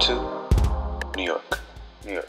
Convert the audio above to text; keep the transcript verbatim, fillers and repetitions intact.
Welcome to New York, New York.